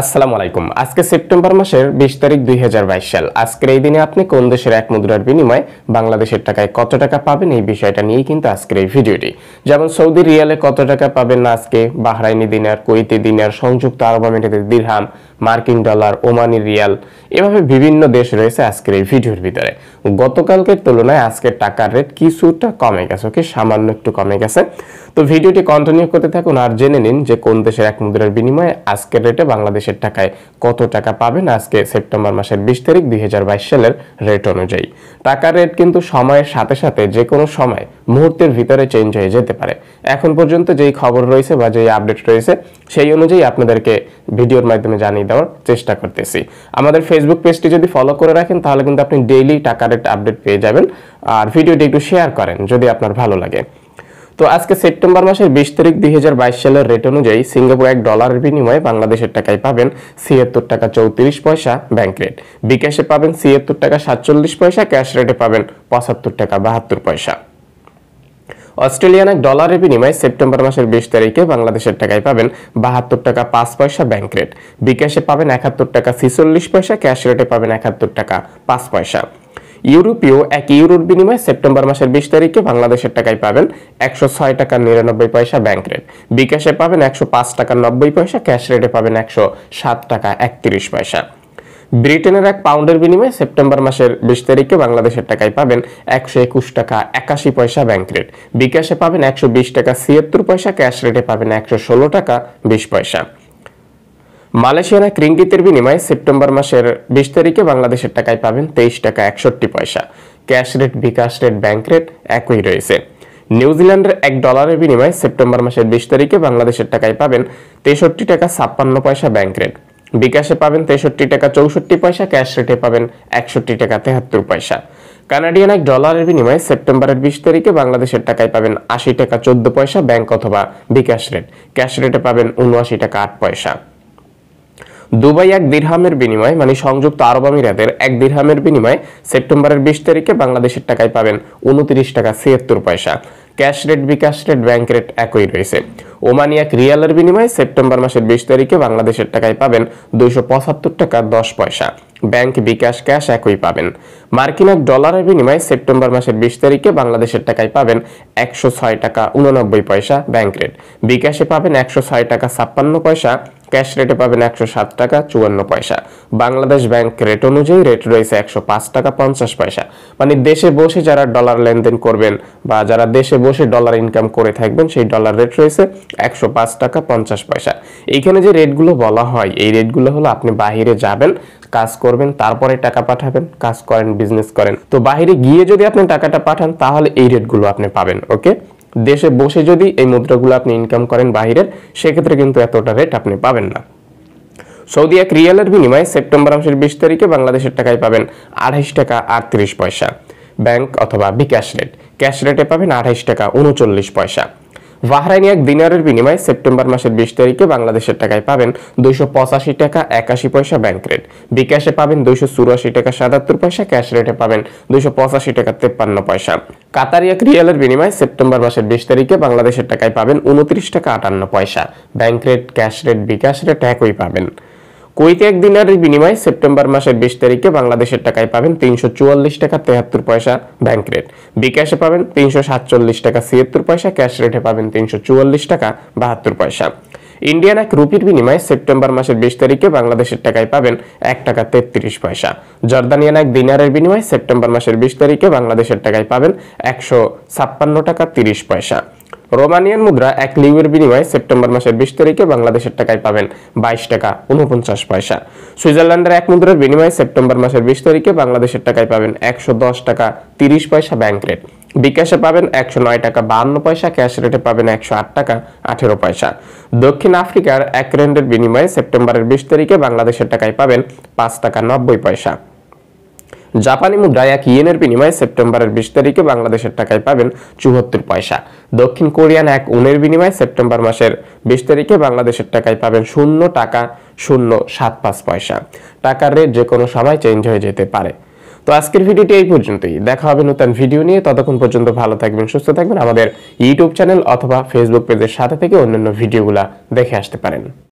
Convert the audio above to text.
আসসালামু আলাইকুম। আজকে সেপ্টেম্বর মাসের ২০ তারিখ ২০২২ সাল। আজকের এই দিনে আপনি কোন দেশের এক মুদ্রার বিনিময়ে বাংলাদেশের টাকায় কত টাকা পাবেন এই বিষয়টা নিয়েই কিন্তু আজকের এই ভিডিওটি। যেমন সৌদি রিয়ালে কত টাকা পাবেন না আজকে, বাহরাইনি দিনার, কুয়েতি দিনার, সংযুক্ত আরব আমিরাতের দিরহাম, মার্কিন ডলার, ওমানি রিয়াল, এভাবে বিভিন্ন দেশ রয়েছে আজকের এই ভিডিওর ভিতরে। গতকালকের তুলনায় আজকের টাকার রেট কিছুটা কমে গেছে, ওকে সামান্য একটু কমে গেছে। তো ভিডিওটি কন্টিনিউ করতে থাকুন আর জেনে নিন যে কোন দেশের এক মুদ্রার বিনিময়ে আজকের রেটে বাংলাদেশ টাকায় কত টাকা পাবেন আজকে সেপ্টেম্বর মাসের ২০ তারিখ ২০২২ সালের রেট অনুযায়ী। টাকার রেট কিন্তু সময়ের সাথে সাথে যে কোনো সময় মুহূর্তের ভিতরে চেঞ্জ হয়ে যেতে পারে। এখন পর্যন্ত যেই খবর রয়েছে বা যেই আপডেট রয়েছে সেই অনুযায়ী আপনাদেরকে ভিডিওর মাধ্যমে জানিয়ে দেওয়ার চেষ্টা করতেছি। আমাদের ফেসবুক পেজটি যদি ফলো করে রাখেন তাহলে কিন্তু আপনি ডেইলি টাকার রেট আপডেট পেয়ে যাবেন। আর ভিডিওটি একটু শেয়ার করেন যদি আপনার ভালো লাগে। তো আজকে সেপ্টেম্বর মাসের ২০ তারিখ ২০২২ সালের রেট অনুযায়ী সিঙ্গাপুর এক ডলারের বিনিময়ে বাংলাদেশের টাকায় পাবেন ৭৬ টাকা ৩৪ পয়সা ব্যাংক রেট, বিকাশে পাবেন ৭৬ টাকা ৪৭ পয়সা, ক্যাশ রেটে পাবেন ৭৫ টাকা ৭২ পয়সা। অস্ট্রেলিয়ান এক ডলারের বিনিময়ে সেপ্টেম্বর মাসের ২০ তারিখে বাংলাদেশের টাকায় পাবেন ৭২ টাকা ৫ পয়সা ব্যাংক রেট, বিকাশে পাবেন ৭১ টাকা ৪৬ পয়সা, ক্যাশ রেটে পাবেন ৭১ টাকা ৫ পয়সা। ইউরোপীয় এক ইউরোর বিনিময়ে সেপ্টেম্বর মাসের ২০ তারিখে বাংলাদেশের টাকায় পাবেন ১০৬ টাকা ৯৯ পয়সা ব্যাংক রেট, বিকাশে পাবেন ১০৫ টাকা ৯০ পয়সা, ক্যাশ রেটে পাবেন ১০৭ টাকা ৩১ পয়সা। ব্রিটেনের এক পাউন্ডের বিনিময়ে সেপ্টেম্বর মাসের ২০ তারিখে বাংলাদেশের টাকায় পাবেন ১২১ টাকা ৮১ পয়সা ব্যাংক রেট, বিকাশে পাবেন ১২০ টাকা ৭৬ পয়সা, ক্যাশ রেটে পাবেন ১১৬ টাকা ২০ পয়সা। মালয়েশিয়ান এক রিংগিতের বিনিময়ে সেপ্টেম্বর মাসের ২০ তারিখে বাংলাদেশের টাকায় পাবেন ২৩ টাকা ৬১ পয়সা, cash rate, bKash rate, bank rate একই রয়েছে। নিউজিল্যান্ডের এক ডলারের বিনিময়ে সেপ্টেম্বর মাসের ২০ তারিখে বাংলাদেশের টাকায় পাবেন ৬৩ টাকা ৫৬ পয়সা ব্যাংক রেট, বিকাশে পাবেন ৬৩ টাকা ৬৪ পয়সা, ক্যাশ রেটে পাবেন ৬১ টাকা ৭৩ পয়সা। কানাডিয়ান এক ডলারের বিনিময়ে সেপ্টেম্বরের ২০ তারিখে বাংলাদেশের টাকায় পাবেন ৮০ টাকা ১৪ পয়সা ব্যাংক অথবা বিকাশ রেট, ক্যাশ রেটে পাবেন ৭৯ টাকা ৮ পয়সা। দুবাই এক দিরহামের বিনিময়ে মানে সংযুক্ত আরব আমিরাতের এক দিরহামের বিনিময়ে সেপ্টেম্বরের ২০ তারিখে বাংলাদেশের টাকায় পাবেন ২৯ টাকা ৭৬ পয়সা, cash rate, bKash rate, bank rate একই রয়েছে। ওমানি এক রিয়ালের বিনিময়ে সেপ্টেম্বর মাসের ২০ তারিখে বাংলাদেশের টাকায় পাবেন ২৭৫ টাকা ১০ পয়সা, ব্যাংক, বিকাশ, ক্যাশ একই পাবেন। মার্কিন এক ডলারের বিনিময়ে সেপ্টেম্বর মাসের ২০ তারিখে বাংলাদেশের টাকায় পাবেন ১০৬ টাকা ৮৯ পয়সা ব্যাংক রেট, বিকাশে পাবেন ১০৬ টাকা ৫৬ পয়সা, ক্যাশ রেটে পাবেন ১০৭ টাকা ৫৪ পয়সা। বাংলাদেশ ব্যাংক রেট অনুযায়ী রেট রয়েছে ১০৫ টাকা ৫০ পয়সা। মানে দেশে বসে যারা ডলার লেনদেন করবেন বা যারা দেশে বসে ডলার ইনকাম করে থাকবেন সেই ডলার রেট রয়েছে ১০৫ টাকা ৫০ পয়সা। এইখানে যে রেটগুলো বলা হয় এই রেটগুলো হলো আপনি বাহিরে যাবেন, কাজ করবেন, তারপরে টাকা পাঠাবেন, কাজ করেন, বিজনেস করেন। তো বাহিরে গিয়ে যদি আপনি টাকাটা পাঠান তাহলে এই রেটগুলো আপনি পাবেন। ওকে, দেশে বসে যদি এই মুদ্রাগুলো আপনি ইনকাম করেন বাহিরের, সেক্ষেত্রে কিন্তু এতটা রেট আপনি পাবেন না। সৌদি এক রিয়ালের বিনিময়ে সেপ্টেম্বর মাসের ২০ তারিখে বাংলাদেশের টাকায় পাবেন ২৮ টাকা ৩৮ পয়সা ব্যাংক অথবা বিকাশ রেট, ক্যাশ রেটে পাবেন ২৮ টাকা ৩৯ পয়সা। বাহরাইনি এক দিনারের বিনিময়ে সেপ্টেম্বর মাসের ২০ তারিখে বাংলাদেশের টাকায় পাবেন ২৮৫ টাকা ৮১ পয়সা ব্যাংক রেট, বিকাশে পাবেন ২৮৪ টাকা ৭৭ পয়সা, ক্যাশ রেটে পাবেন ২৮৫ টাকা ৫৩ পয়সা। কাতারি এক রিয়ালের বিনিময়ে সেপ্টেম্বর মাসের ২০ তারিখে বাংলাদেশের টাকায় পাবেন ২৯ টাকা ৫৮ পয়সা bank rate, cash rate, bKash rate একই পাবেন। কুয়েতি এক দিনারের বিনিময়ে সেপ্টেম্বর মাসের ২০ তারিখে বাংলাদেশের টাকায় পাবেন ৩৪৪ টাকা ৭৩ পয়সা ব্যাংক রেট, বিকাশে পাবেন ৩৪৭ টাকা ৭৬ পয়সা, ক্যাশ রেটে পাবেন ৩৪৪ টাকা ৭২ পয়সা। ইন্ডিয়ান এক রুপির বিনিময়ে সেপ্টেম্বর মাসের ২০ তারিখে বাংলাদেশের টাকায় পাবেন ১ টাকা ৩৩ পয়সা। জর্দানিয়ান এক দিনারের বিনিময়ে সেপ্টেম্বর মাসের ২০ তারিখে বাংলাদেশের টাকায় পাবেন ১৫৬ টাকা ৩০ পয়সা। রোমানিয়ান মুদ্রা এক লিউর বিনিময়ে সেপ্টেম্বর মাসের ২০ তারিখে বাংলাদেশের টাকায় পাবেন ২২ টাকা ৪৯ পয়সা। সুইজারল্যান্ডের এক মুদ্রার বিনিময়ে সেপ্টেম্বর মাসের ২০ তারিখে বাংলাদেশের টাকায় পাবেন ১১০ টাকা ৩০ পয়সা ব্যাংক রেট, বিকাশে পাবেন ১০৯ টাকা ৫২ পয়সা, ক্যাশ রেটে পাবেন ১০৮ টাকা ১৮ পয়সা। দক্ষিণ আফ্রিকার এক রেন্ডের বিনিময়ে সেপ্টেম্বরের ২০ তারিখে বাংলাদেশের টাকায় পাবেন ৫ টাকা ৯০ পয়সা। জাপানি মুদ্রায় এক ইয়েনের বিনিময়ে সেপ্টেম্বরের ২০ তারিখে বাংলাদেশের টাকায় পাবেন ৭৪ পয়সা। দক্ষিণ কোরিয়ান এক ওনের বিনিময়ে সেপ্টেম্বর মাসের ২০ তারিখে বাংলাদেশের টাকায় পাবেন ০ টাকা ০৭৫ পয়সা। টাকার রেট যে কোনো সময় চেঞ্জ হয়ে যেতে পারে। তো আজকের ভিডিওটি এই পর্যন্তই। দেখা হবে নতুন ভিডিও নিয়ে। ততক্ষণ পর্যন্ত ভালো থাকবেন, সুস্থ থাকবেন। আমাদের ইউটিউব চ্যানেল অথবা ফেসবুক পেজের সাথে থেকে অন্যান্য ভিডিওগুলো দেখে আসতে পারেন।